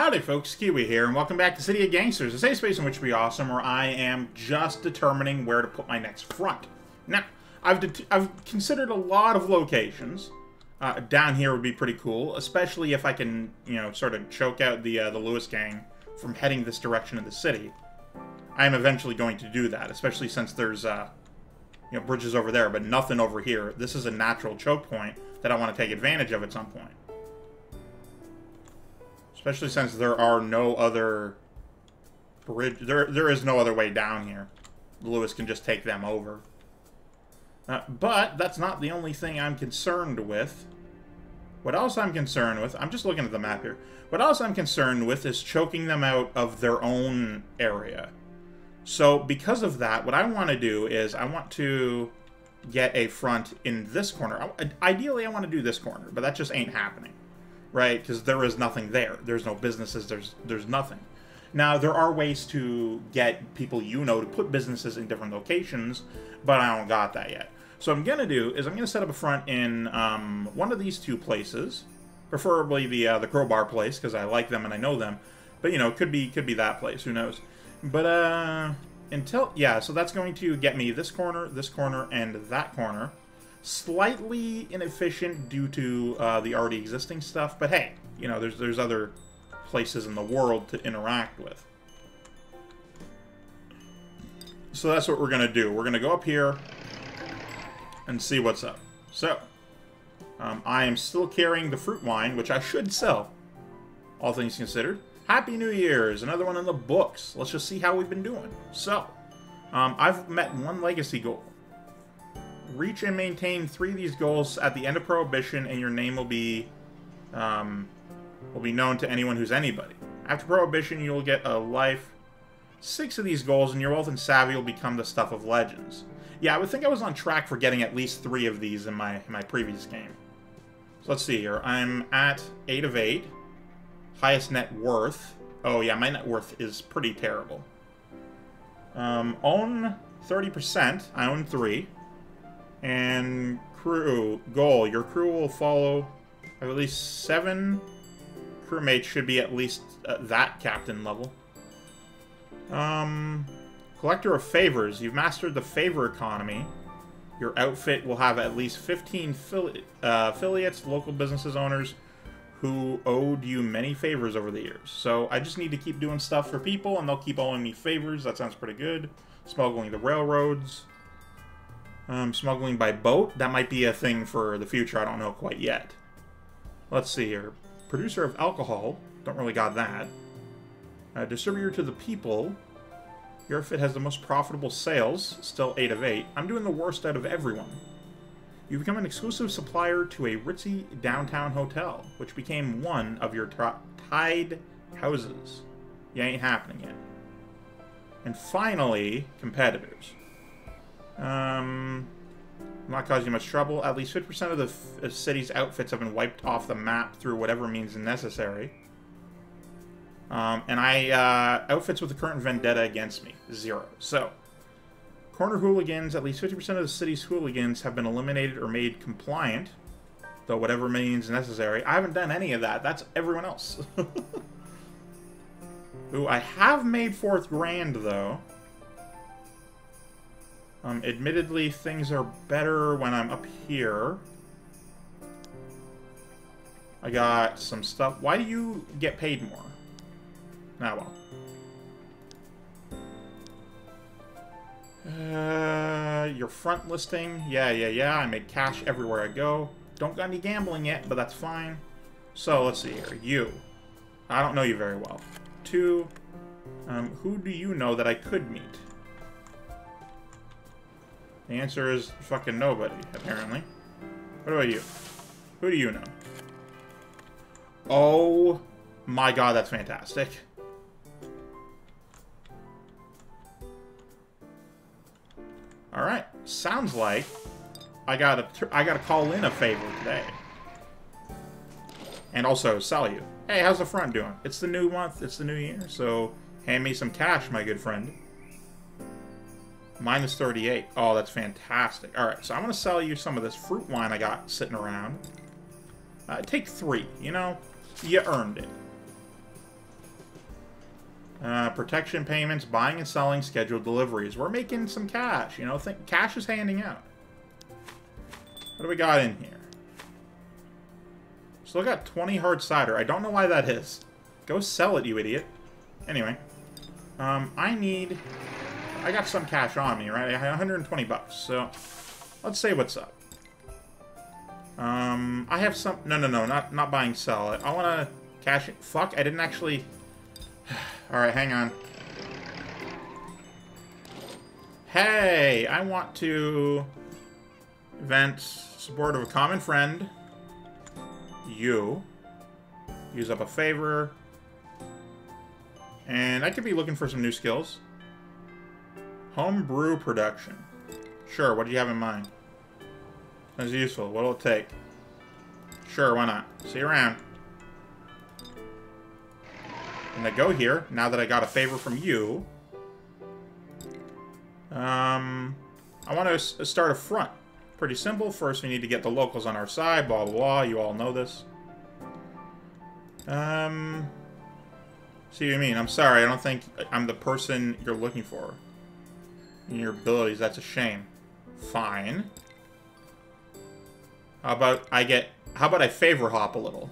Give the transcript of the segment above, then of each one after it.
Howdy folks, Kiwi here, and welcome back to City of Gangsters, a safe space in which to be awesome, where I am just determining where to put my next front. Now, I've considered a lot of locations. Down here would be pretty cool, especially if I can, you know, sort of choke out the Lewis gang from heading this direction of the city. I am eventually going to do that, especially since there's, you know, bridges over there, but nothing over here. This is a natural choke point that I want to take advantage of at some point. Especially since there are no other bridge. There is no other way down here. Lewis can just take them over. But that's not the only thing I'm concerned with. What else I'm concerned with, I'm just looking at the map here. What else I'm concerned with is choking them out of their own area. So because of that, what I want to do is I want to get a front in this corner. Ideally, I want to do this corner, but that just ain't happening. Right, because there is nothing there. There's no businesses, there's nothing. Now, there are ways to get people, you know, to put businesses in different locations, but I don't got that yet. So what I'm going to do is I'm going to set up a front in one of these two places, preferably the crowbar place, because I like them and I know them. But, you know, it could be that place, who knows. But, so that's going to get me this corner, and that corner. Slightly inefficient due to the already existing stuff, but hey, you know, there's other places in the world to interact with. So that's what we're going to do. We're going to go up here and see what's up. So, I am still carrying the fruit wine, which I should sell, all things considered. Happy New Year's, another one in the books. Let's just see how we've been doing. So, I've met one legacy goal. Reach and maintain 3 of these goals at the end of Prohibition, and your name will be known to anyone who's anybody. After Prohibition, you'll get a life. 6 of these goals, and your wealth and savvy will become the stuff of legends. Yeah, I would think I was on track for getting at least 3 of these in my previous game. So let's see here. I'm at 8 of 8. Highest net worth. Oh yeah, my net worth is pretty terrible. Own 30%. I own 3. And crew goal. Your crew will follow at least 7 crewmates. Should be at least that captain level. Collector of favors. You've mastered the favor economy. Your outfit will have at least 15 affiliates, local businesses owners who owed you many favors over the years. So I just need to keep doing stuff for people, and they'll keep owing me favors. That sounds pretty good. Smuggling the railroads. Smuggling by boat. That might be a thing for the future. I don't know quite yet. Let's see here. Producer of alcohol. Don't really got that. Distributor to the people. Your fit has the most profitable sales. Still 8 of 8. I'm doing the worst out of everyone. You become an exclusive supplier to a ritzy downtown hotel, which became one of your tied houses. Yeah, ain't happening yet. And finally, competitors. Not causing much trouble. At least 50% of the city's outfits have been wiped off the map through whatever means necessary. Outfits with the current vendetta against me, 0. So, corner hooligans. At least 50% of the city's hooligans have been eliminated or made compliant, though whatever means necessary. I haven't done any of that. That's everyone else. Ooh, I have made 4 grand, though. Admittedly, things are better when I'm up here. I got some stuff. Why do you get paid more? Nah, well. Your front listing. Yeah. I make cash everywhere I go. Don't got any gambling yet, but that's fine. So, let's see here. You. I don't know you very well. 2. Who do you know that I could meet? The answer is fucking nobody, apparently. What about you? Who do you know? Oh my god, that's fantastic. Alright, sounds like I gotta call in a favor today. And also sell you. Hey, how's the front doing? It's the new month, it's the new year, so hand me some cash, my good friend. Minus 38. Oh, that's fantastic. Alright, so I'm going to sell you some of this fruit wine I got sitting around. Take 3. You know, you earned it. Protection payments, buying and selling, scheduled deliveries. We're making some cash, you know. Cash is handing out. What do we got in here? Still got 20 hard cider. I don't know why that is. Go sell it, you idiot. Anyway, I got some cash on me, right? I had 120 bucks, so let's say what's up. I have some... No, not buying, sell it. I want to cash it. Fuck, I didn't actually... Alright, hang on. Hey, I want to vent support of a common friend. You. Use up a favor. And I could be looking for some new skills. Homebrew production. Sure, what do you have in mind? That's useful. What'll it take? Sure, why not? See you around. And I go here, now that I got a favor from you. I want to start a front. Pretty simple. First, we need to get the locals on our side, blah, blah, blah. You all know this. See what you mean. I'm sorry, I don't think I'm the person you're looking for. In your abilities, that's a shame. Fine. How about I favor hop a little?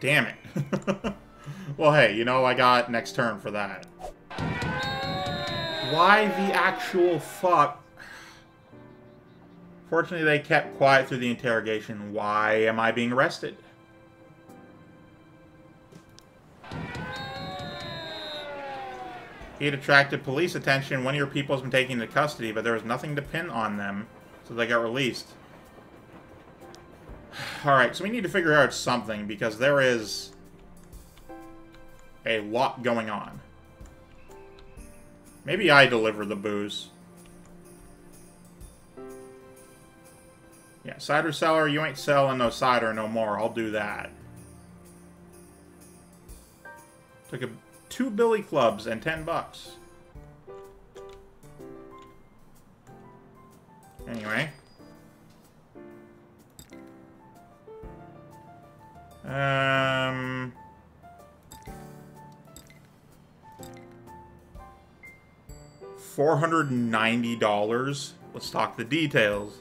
Damn it. Well, hey, you know, I got next turn for that. Why the actual fuck? Fortunately, they kept quiet through the interrogation. Why am I being arrested? He had attracted police attention. One of your people has been taken into custody, but there was nothing to pin on them, so they got released. Alright, so we need to figure out something, because there is a lot going on. Maybe I deliver the booze. Yeah, cider seller, you ain't selling no cider no more. I'll do that. Took a... 2 billy clubs and 10 bucks. Anyway. $490. Let's talk the details.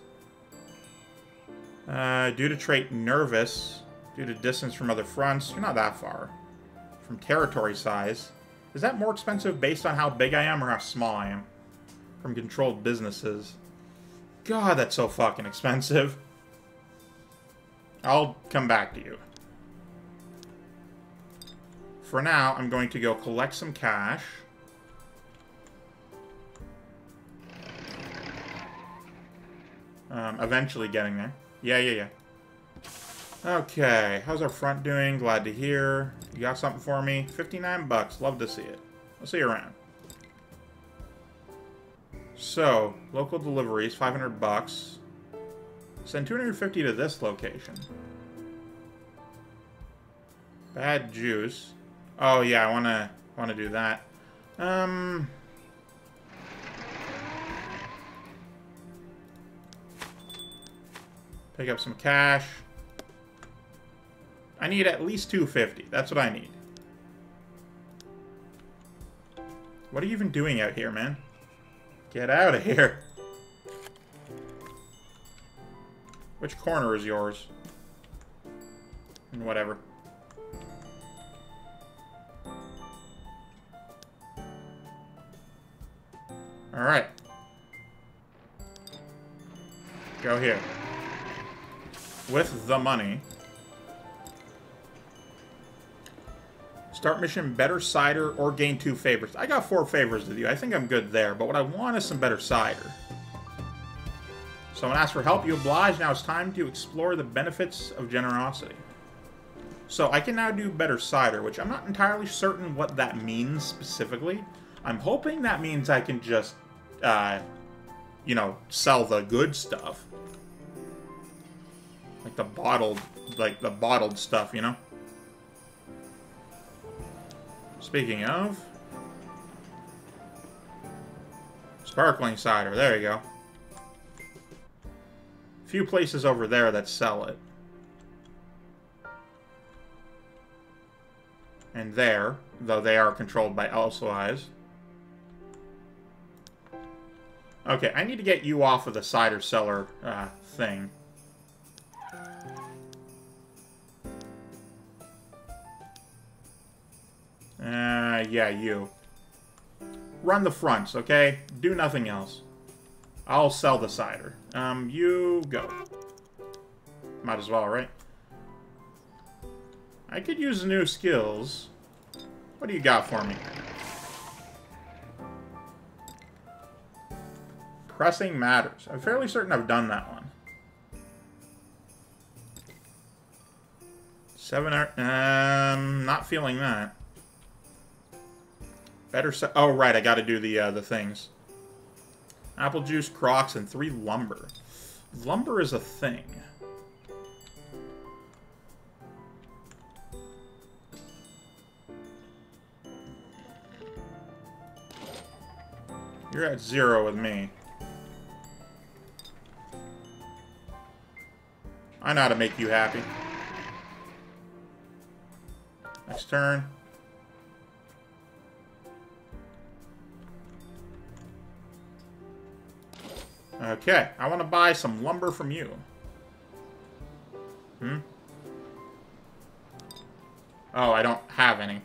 Due to trait nervous, due to distance from other fronts, you're not that far. From territory size. Is that more expensive based on how big I am or how small I am? From controlled businesses. God, that's so fucking expensive. I'll come back to you. For now, I'm going to go collect some cash. Eventually getting there. Yeah. Okay, how's our front doing? Glad to hear. You got something for me? 59 bucks. Love to see it. I'll see you around. So, local deliveries, 500 bucks. Send 250 to this location. Bad juice. Oh yeah, I wanna do that. Pick up some cash. I need at least 250. That's what I need. What are you even doing out here, man? Get out of here. Which corner is yours? And whatever. Alright. Go here. With the money... Start mission, better cider, or gain 2 favors. I got 4 favors with you. I think I'm good there, but what I want is some better cider. Someone asked for help, you oblige. Now it's time to explore the benefits of generosity. So I can now do better cider, which I'm not entirely certain what that means specifically. I'm hoping that means I can just, you know, sell the good stuff. Like the bottled stuff, you know? Speaking of... Sparkling cider. There you go. A few places over there that sell it. and there, though they are controlled by Elsawise. Okay, I need to get you off of the cider cellar thing. Yeah, you. Run the fronts, okay? Do nothing else. I'll sell the cider. You go. Might as well, right? I could use new skills. What do you got for me? Pressing matters. I'm fairly certain I've done that one. 7 hour... not feeling that. Better set... Oh, right, I gotta do the things. Apple juice, Crocs, and 3 lumber. Lumber is a thing. You're at 0 with me. I know how to make you happy. Next turn. Okay, I want to buy some lumber from you. Hmm? Oh, I don't have any.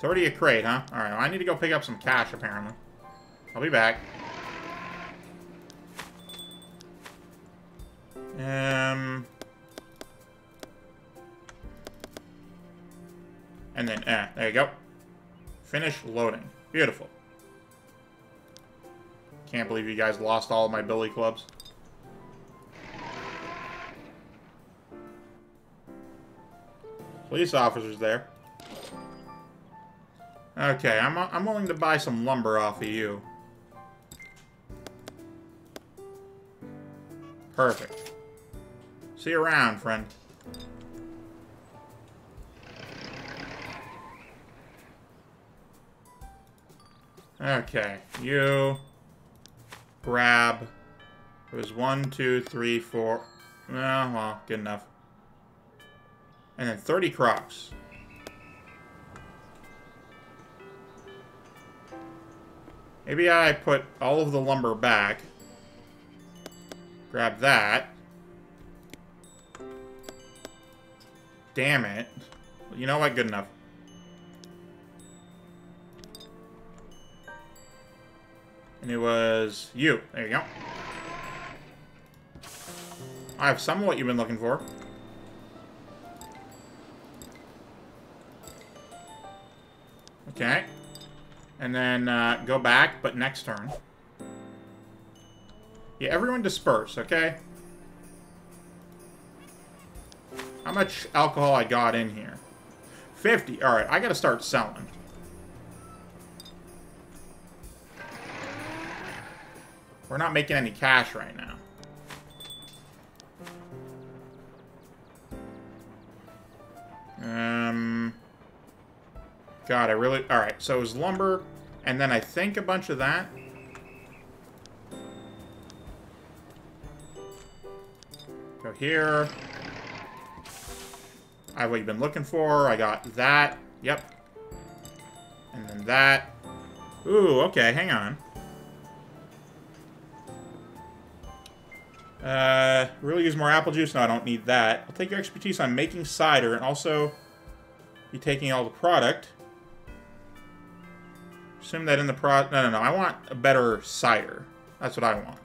$30 a crate, huh? Alright, well, I need to go pick up some cash, apparently. I'll be back. And then, there you go. Finish loading. Beautiful. Can't believe you guys lost all of my billy clubs. Police officers there. Okay, I'm willing to buy some lumber off of you. Perfect. See you around, friend. Okay, you grab. It was 1, 2, 3, 4. Well, good enough. And then 30 Crocs. Maybe I put all of the lumber back. Grab that. Damn it. You know what? Good enough. And it was you. There you go. I have some of what you've been looking for. Okay. And then go back, but next turn. Yeah, everyone disperse, okay? How much alcohol I got in here? 50. All right, I got to start selling. We're not making any cash right now. God, I really... Alright, so it was lumber, and then I think a bunch of that. Go here. I have what you've been looking for. I got that. Yep. And then that. Ooh, okay, hang on. Really use more apple juice? No, I don't need that. I'll take your expertise on making cider and also be taking all the product. Assume that in the product... No, no, no. I want a better cider. That's what I want.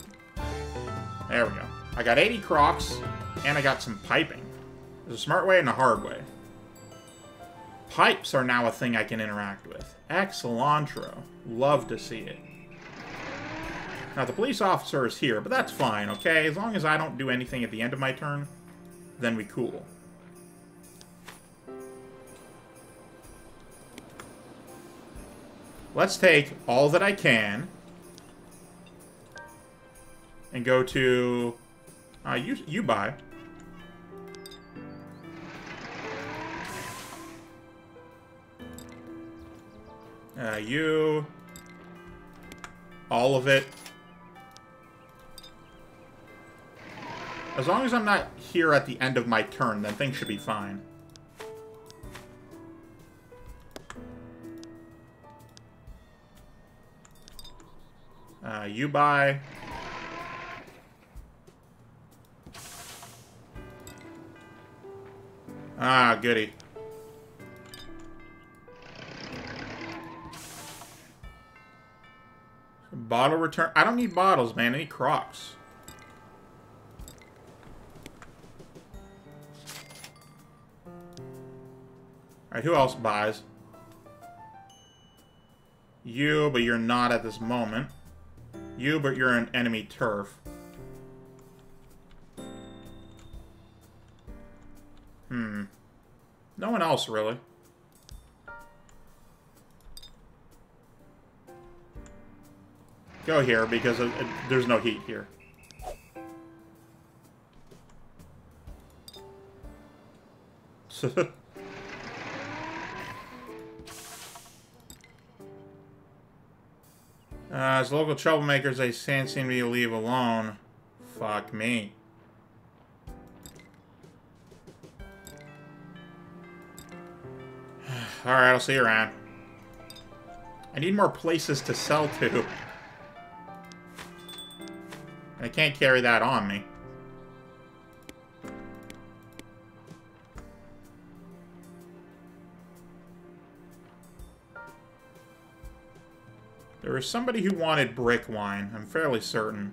There we go. I got 80 Crocs, and I got some piping. There's a smart way and a hard way. Pipes are now a thing I can interact with. Excellentro. Love to see it. Now, the police officer is here, but that's fine, okay? As long as I don't do anything at the end of my turn, then we cool. Let's take all that I can and go to... you buy. You... All of it. As long as I'm not here at the end of my turn, then things should be fine. You buy. Ah, goody. Bottle return. I don't need bottles, man. I need Crocs. Alright, who else buys? You, but you're not at this moment. You, but you're an enemy turf. No one else, really. Go here, because there's no heat here. As local troublemakers, they can't seem to be leave alone. Fuck me. Alright, I'll see you around. I need more places to sell to. I can't carry that on me. There was somebody who wanted brick wine, I'm fairly certain.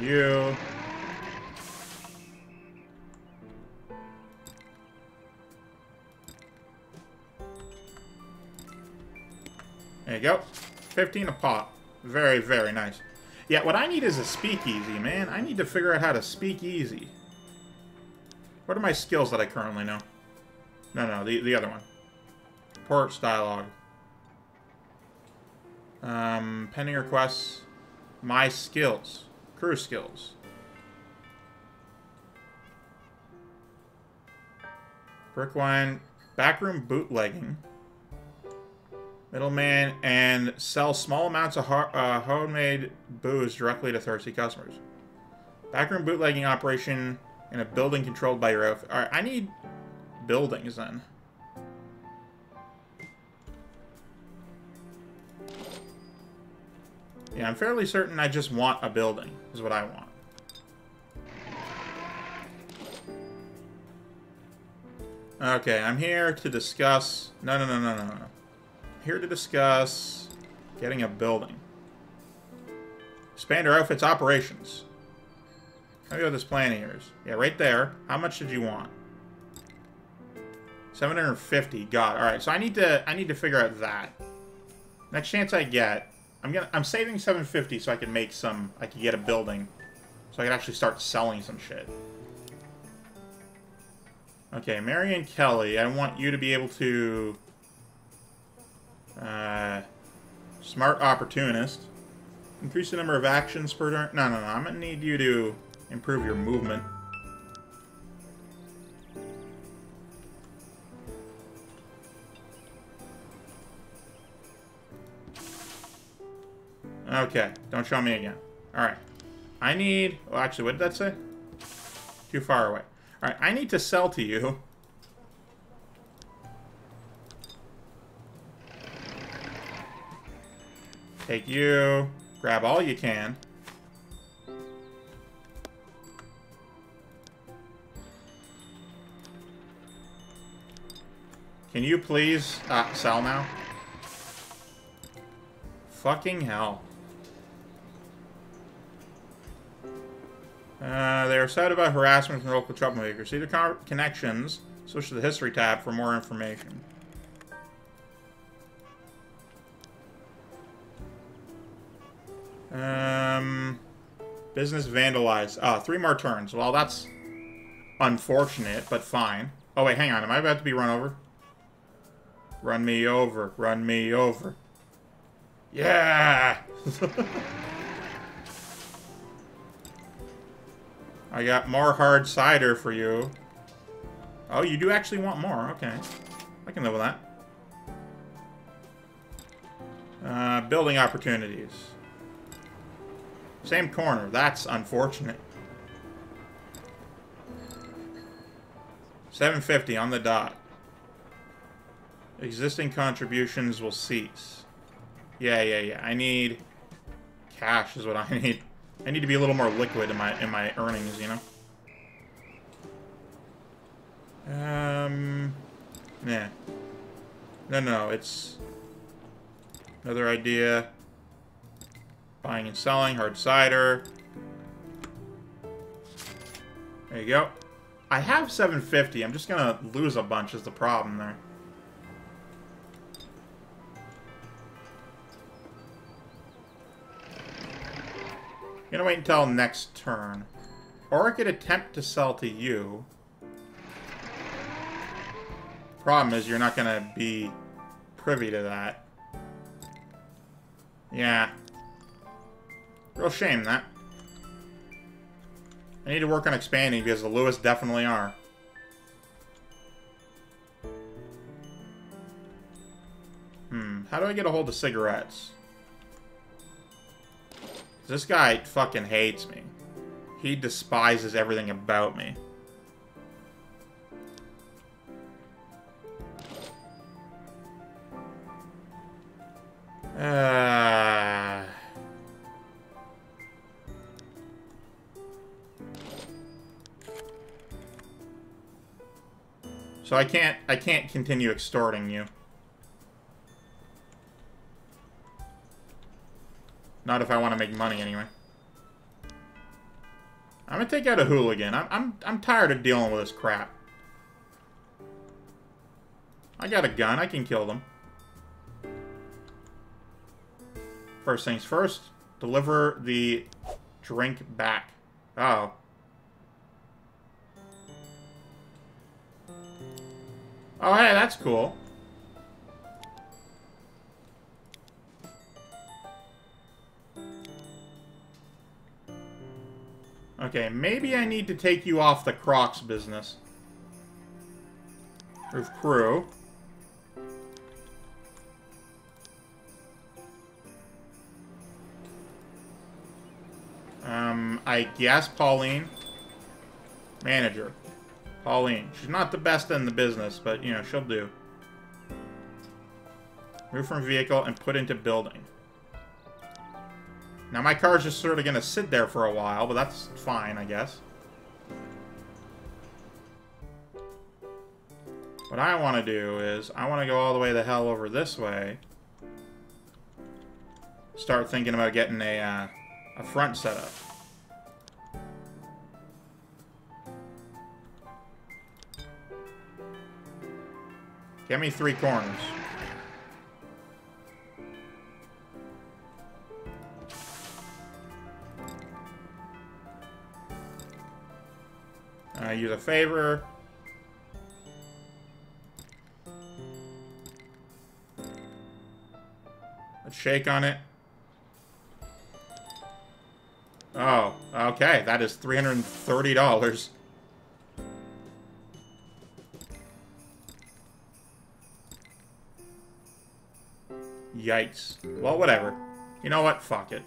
You. There you go. 15 a pop. Very, very nice. Yeah, what I need is a speakeasy, man. I need to figure out how to speakeasy. What are my skills that I currently know? No, the other one. Porch dialogue. Pending requests. My skills. Crew skills. Brickwine. Backroom bootlegging. Middleman, and sell small amounts of homemade booze directly to thirsty customers. Backroom bootlegging operation in a building controlled by your outfit. Alright, I need buildings then. Yeah, I'm fairly certain I just want a building, is what I want. Okay, I'm here to discuss... No. Here to discuss getting a building. Expand our outfit's operations. Let me go with this plan of yours. Yeah, right there. How much did you want? 750. God. All right. So I need to figure out that. Next chance I get, I'm saving 750 so I can make some. I can get a building, so I can actually start selling some shit. Okay, Marianne Kelly. I want you to be able to. Smart opportunist. Increase the number of actions per turn. No. I'm gonna need you to improve your movement. Okay. Don't show me again. Alright. I need... Well, actually, what did that say? Too far away. Alright. I need to sell to you. Take you. Grab all you can. Can you please sell now? Fucking hell. They are sad about harassment from local troublemakers. See the connections. Switch to the history tab for more information. Business vandalized. 3 more turns. Well, that's unfortunate, but fine. Oh, wait, hang on. Am I about to be run over? Run me over. Run me over. Yeah! I got more hard cider for you. Oh, you do actually want more. Okay. I can live with that. Building opportunities. Same corner. That's unfortunate. 750 on the dot. Existing contributions will cease. Yeah. I need cash is what I need. I need to be a little more liquid in my earnings, you know? Yeah. No, it's another idea. Buying and selling, hard cider. There you go. I have 750. I'm just gonna lose a bunch is the problem there. I'm gonna wait until next turn. Or I could attempt to sell to you. Problem is you're not gonna be privy to that. Yeah. Real shame that. I need to work on expanding because the Lewis definitely are. How do I get a hold of cigarettes? This guy fucking hates me. He despises everything about me. So I can't continue extorting you. Not if I want to make money anyway. I'm gonna take out a hooligan. I'm tired of dealing with this crap. I got a gun. I can kill them. First things first. Deliver the drink back. Oh. Oh, hey, that's cool. Okay, maybe I need to take you off the Crocs business. Roof crew. I guess Pauline. Manager. Pauline. She's not the best in the business, but, you know, she'll do. Move from vehicle and put into building. Now, my car's just sort of going to sit there for a while, but that's fine, I guess. What I want to do is, I want to go all the way the hell over this way. Start thinking about getting a front setup. Get me three corners. Use a favor. Let's shake on it. Oh, okay. That is $330. Yikes. Well, whatever. You know what? Fuck it.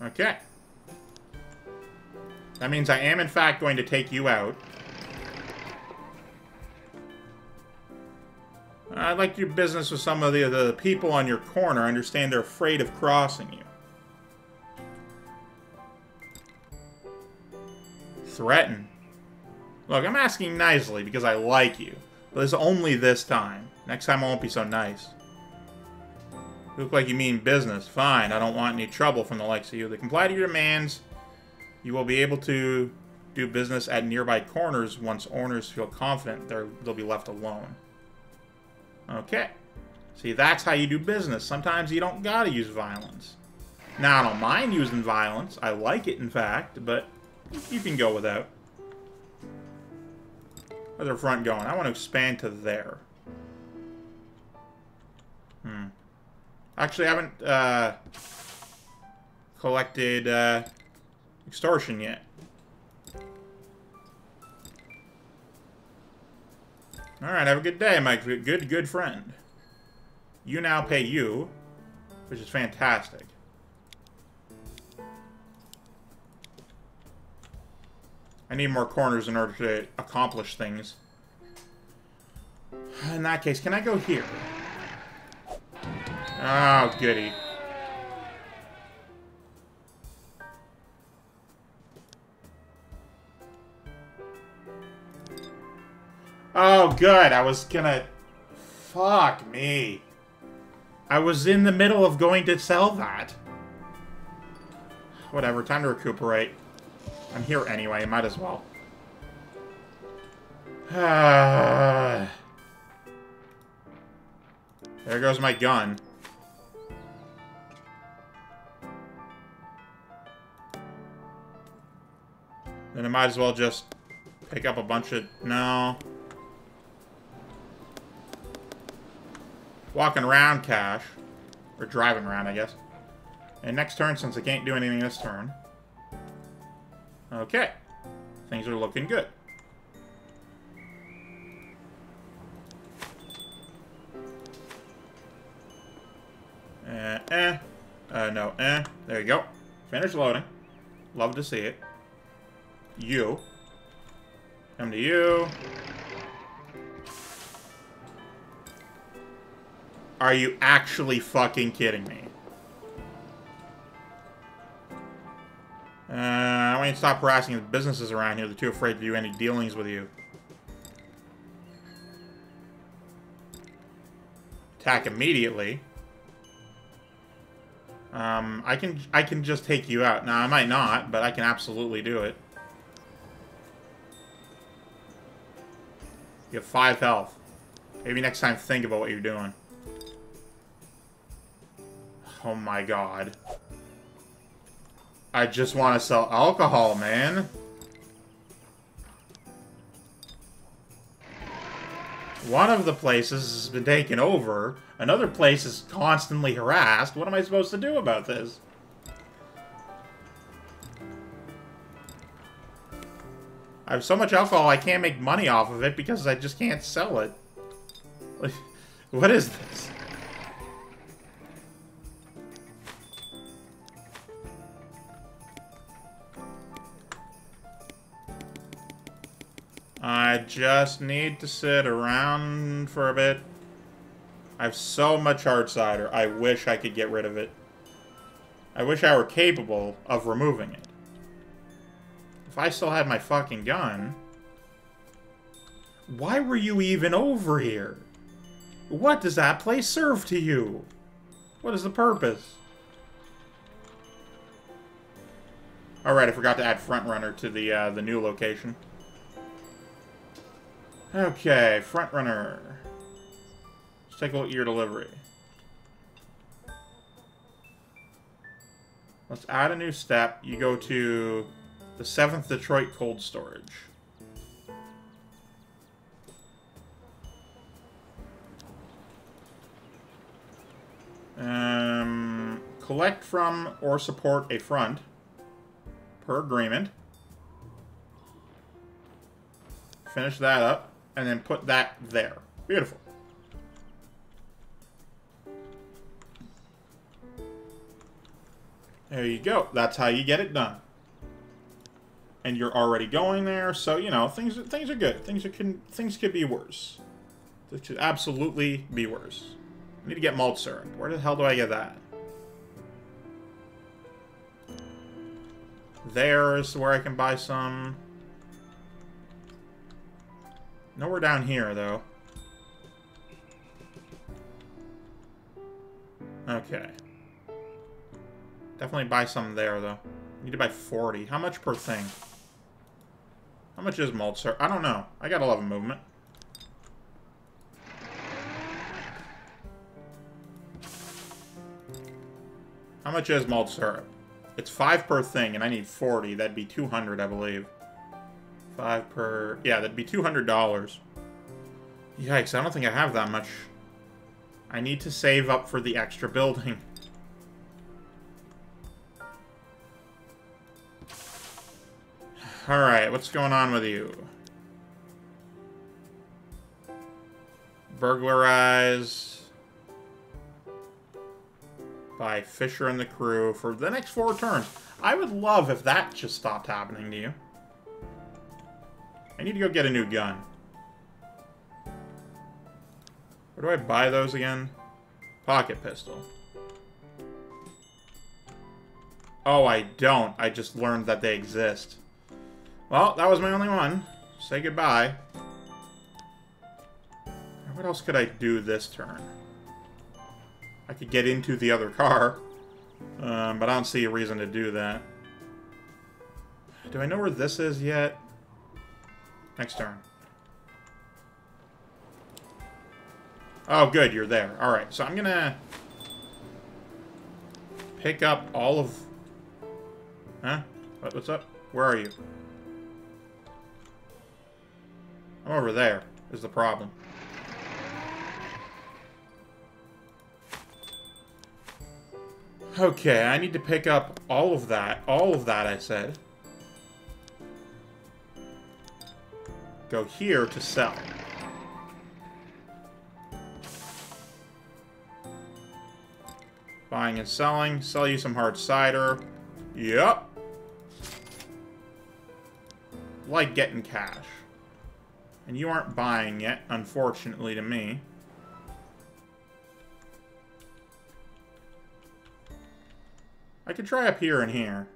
Okay. That means I am, in fact, going to take you out. I'd like to do business with some of the people on your corner. I understand they're afraid of crossing you. Threaten. Look, I'm asking nicely because I like you. But it's only this time. Next time I won't be so nice. You look like you mean business. Fine, I don't want any trouble from the likes of you. They comply to your demands. You will be able to do business at nearby corners once owners feel confident they'll be left alone. Okay. See, that's how you do business. Sometimes you don't gotta use violence. Now, I don't mind using violence. I like it, in fact, but you can go without. Where's our front going? I want to expand to there. Actually, I haven't collected extortion yet. Alright, have a good day, my good friend. You now pay you, which is fantastic. I need more corners in order to accomplish things. In that case, can I go here? Oh, goody. Oh, good. I was gonna... Fuck me. I was in the middle of going to sell that. Whatever, time to recuperate. I'm here anyway, might as well. There goes my gun. Then I might as well just pick up a bunch of... No. Walking around cash. Or driving around, I guess. And next turn, since I can't do anything this turn... Okay. Things are looking good. There you go. Finish loading. Love to see it. You. Come to you. Are you actually fucking kidding me? I want you to stop harassing the businesses around here. They're too afraid to do any dealings with you. Attack immediately. I can just take you out. Now, I might not, but I can absolutely do it. You have 5 health. Maybe next time think about what you're doing. Oh my god. I just want to sell alcohol, man. One of the places has been taken over. Another place is constantly harassed. What am I supposed to do about this? I have so much alcohol, I can't make money off of it because I just can't sell it. What is this? I just need to sit around for a bit. I have so much hard cider. I wish I could get rid of it. I wish I were capable of removing it. If I still had my fucking gun... Why were you even over here? What does that place serve to you? What is the purpose? Alright, I forgot to add Frontrunner to the new location. Okay, Frontrunner. Let's take a look at your delivery. Let's add a new step. You go to the 7th Detroit Cold Storage. Collect from or support a front per agreement. Finish that up. And then put that there. Beautiful. There you go. That's how you get it done. And you're already going there, so you know things are good. Things could be worse. They should absolutely be worse. I need to get malt syrup. Where the hell do I get that? There's where I can buy some. Nowhere down here, though. Okay. Definitely buy some there, though. Need to buy 40. How much per thing? How much is malt syrup? I don't know. I got a lot of movement. How much is malt syrup? It's 5 per thing, and I need 40. That'd be 200, I believe. 5 per... Yeah, that'd be $200. Yikes, I don't think I have that much. I need to save up for the extra building. Alright, what's going on with you? Burglarized by Fisher and the crew for the next 4 turns. I would love if that just stopped happening to you. I need to go get a new gun. Where do I buy those again? Pocket pistol. Oh, I don't. I just learned that they exist. Well, that was my only one. Say goodbye. What else could I do this turn? I could get into the other car. But I don't see a reason to do that. Do I know where this is yet? Next turn. Oh, good. You're there. All right. So I'm going to pick up all of... Huh? What's up? Where are you? I'm over there, is the problem. Okay, I need to pick up all of that. All of that, I said. Go here to sell. Buying and selling. Sell you some hard cider. Yep. Like getting cash. And you aren't buying yet, unfortunately to me. I could try up here and here.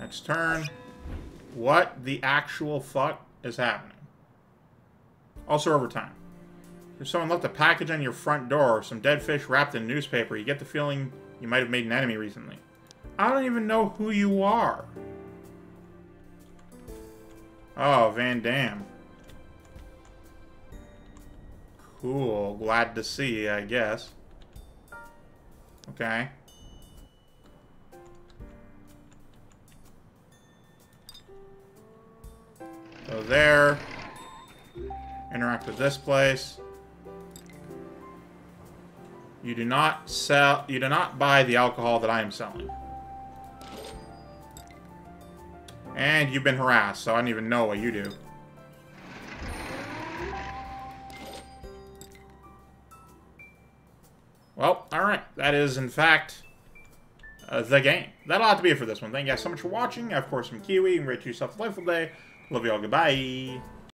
Next turn. What the actual fuck is happening? Also overtime. If someone left a package on your front door, some dead fish wrapped in newspaper, you get the feeling you might have made an enemy recently. I don't even know who you are. Oh, Van Dam. Cool. Glad to see you, I guess. Okay. Go there. Interact with this place. You do not sell. You do not buy the alcohol that I am selling. And you've been harassed, so I don't even know what you do. Well, alright. That is, in fact, the game. That'll have to be it for this one. Thank you guys so much for watching. I, of course, am Kiwi. And rate yourself a delightful day. Love you all. Goodbye.